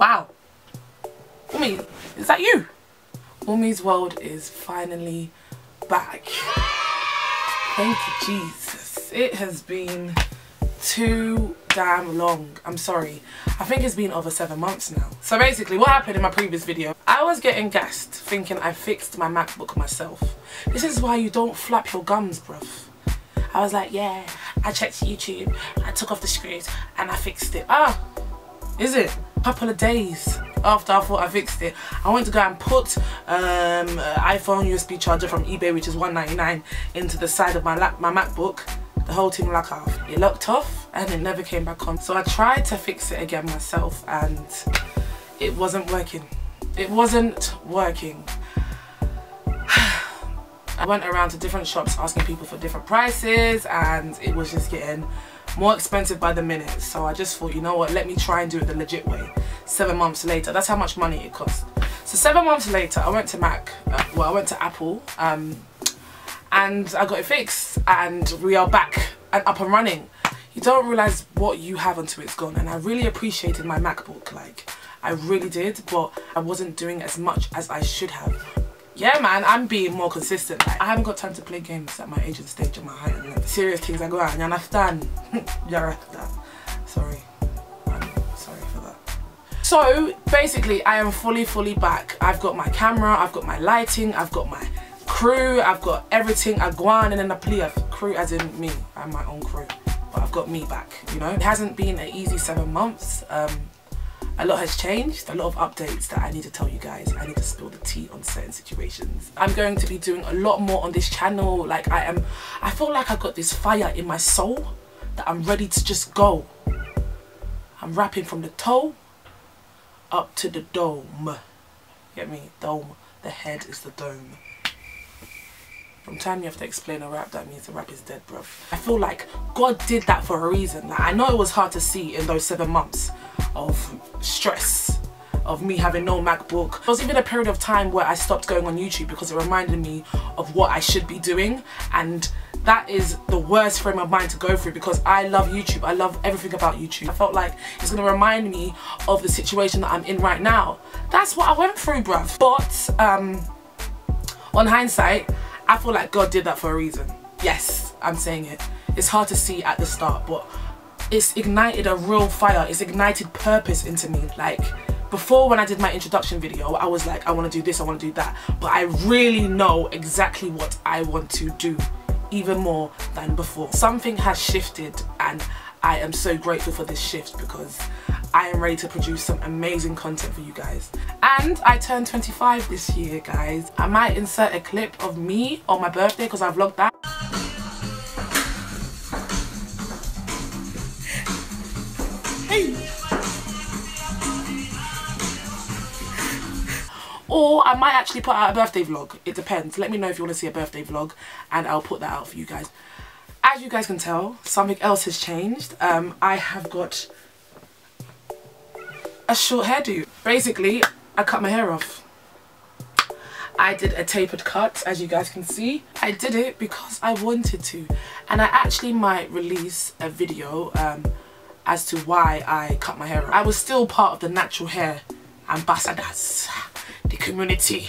Wow. Umi, is that you? Wunmi's World is finally back. Thank you, Jesus. It has been too damn long. I'm sorry. I think it's been over 7 months now. So basically what happened in my previous video, I was getting gassed thinking I fixed my MacBook myself. This is why you don't flap your gums, bruv. I was like, yeah, I checked YouTube, I took off the screws and I fixed it. Ah, is it? A couple of days after I thought I fixed it, I went to go and put iPhone USB charger from eBay, which is $1.99, into the side of my MacBook. The whole thing like off. It locked off and it never came back on. So I tried to fix it again myself and it wasn't working. It wasn't working. I went around to different shops asking people for different prices and it was just getting more expensive by the minute. So I just thought, you know what, let me try and do it the legit way. 7 months later, that's how much money it cost. So 7 months later, I went to Apple, and I got it fixed and we are back and up and running. You don't realise what you have until it's gone, and I really appreciated my MacBook, like I really did, but I wasn't doing as much as I should have. Yeah man, I'm being more consistent. Like, I haven't got time to play games at my age and stage of my height and like, serious things I go out and understand. Sorry. So basically I am fully back. I've got my camera, I've got my lighting, I've got my crew, I've got everything. I go on and then I play a crew, as in me, I'm my own crew, but I've got me back, you know. It hasn't been an easy 7 months. A lot has changed, a lot of updates that I need to tell you guys. I need to spill the tea on certain situations. I'm going to be doing a lot more on this channel. Like I feel like I've got this fire in my soul that I'm ready to just go. I'm rapping from the toe up to the dome. Get me? Dome. The head is the dome. From time you have to explain a rap, that means the rap is dead, bruv. I feel like God did that for a reason. Like, I know it was hard to see in those 7 months of stress, of me having no MacBook. There was even a period of time where I stopped going on YouTube because it reminded me of what I should be doing, and that is the worst frame of mind to go through because I love YouTube. I love everything about YouTube. I felt like it's going to remind me of the situation that I'm in right now. That's what I went through, bruv. But on hindsight, I feel like God did that for a reason. Yes, I'm saying it. It's hard to see at the start, but it's ignited a real fire. It's ignited purpose into me. Like before, when I did my introduction video, I was like, I want to do this, I want to do that, but I really know exactly what I want to do, even more than before. Something has shifted and I am so grateful for this shift because I am ready to produce some amazing content for you guys. And I turned 25 this year, guys. I might insert a clip of me on my birthday because I vlogged that. Hey. Or I might actually put out a birthday vlog. It depends. Let me know if you want to see a birthday vlog and I'll put that out for you guys. As you guys can tell, something else has changed. I have got a short hairdo. Basically, I cut my hair off. I did a tapered cut, as you guys can see. I did it because I wanted to, and I actually might release a video as to why I cut my hair off. I was still part of the natural hair ambassadors, the community.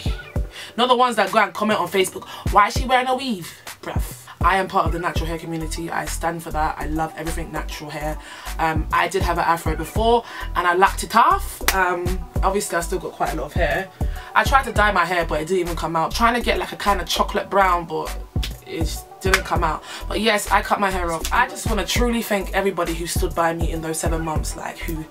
Not the ones that go and comment on Facebook, why is she wearing a weave? Bruv. I am part of the natural hair community. I stand for that. I love everything natural hair. I did have an afro before and I lacked it off. Obviously I still got quite a lot of hair. I tried to dye my hair but it didn't even come out. Trying to get like a kind of chocolate brown but it didn't come out. But yes, I cut my hair off. I just want to truly thank everybody who stood by me in those 7 months, like who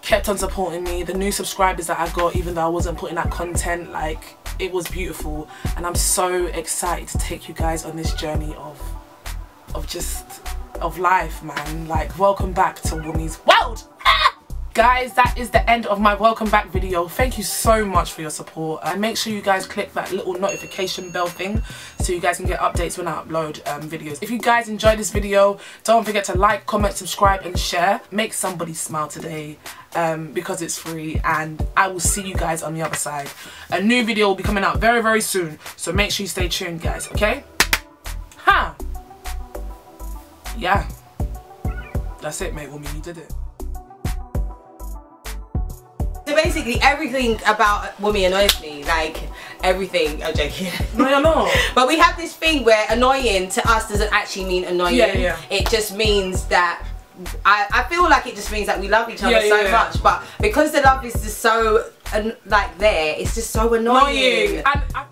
kept on supporting me, the new subscribers that I got even though I wasn't putting out content. Like, it was beautiful and I'm so excited to take you guys on this journey of life, man. Like, welcome back to Wunmi's World. Guys, that is the end of my welcome back video. Thank you so much for your support, and make sure you guys click that little notification bell thing so you guys can get updates when I upload videos. If you guys enjoyed this video, don't forget to like, comment, subscribe and share. Make somebody smile today, because it's free, and I will see you guys on the other side. A new video will be coming out very soon, so make sure you stay tuned, guys, okay? Huh? Yeah, that's it, mate. Wunmi, you did it. So basically everything about Wunmi annoys me, like everything. I'm joking. No, no, no. But we have this thing where annoying to us doesn't actually mean annoying. Yeah, yeah. It just means that I feel like it just means that we love each other so much, but because the love is just so like there, it's just so annoying. And I